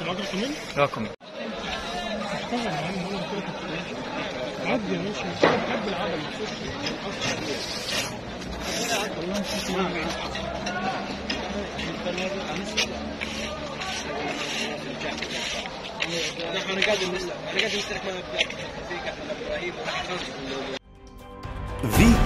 تقدر تمين؟ رقم عدي ماشي بحب العدل انا قاعد نستنى